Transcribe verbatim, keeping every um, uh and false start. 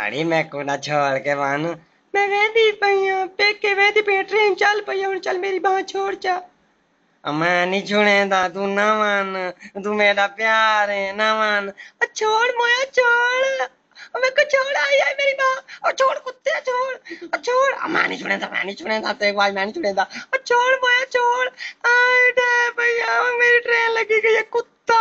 अरे मैं को ना छोड़ के मान मैं वेदी पया पे के वेदी पे ट्रेन चल पया चल मेरी बात छोड़ जा मैं नहीं छोड़ेंदा तू ना मान तू मेरा प्यार है ना मान छोड़ मोया छोड़ मैं को छोड़ आई आई मेरी मां और छोड़ कुत्ते छोड़ छोड़ मैं नहीं छोड़ेंदा मैं नहीं छोड़ेंदा तो एक बार मैं नहीं छोड़ेंदा छोड़ मोया छोड़ आए दे भैया मेरी ट्रेन लगी गई कुत्ता।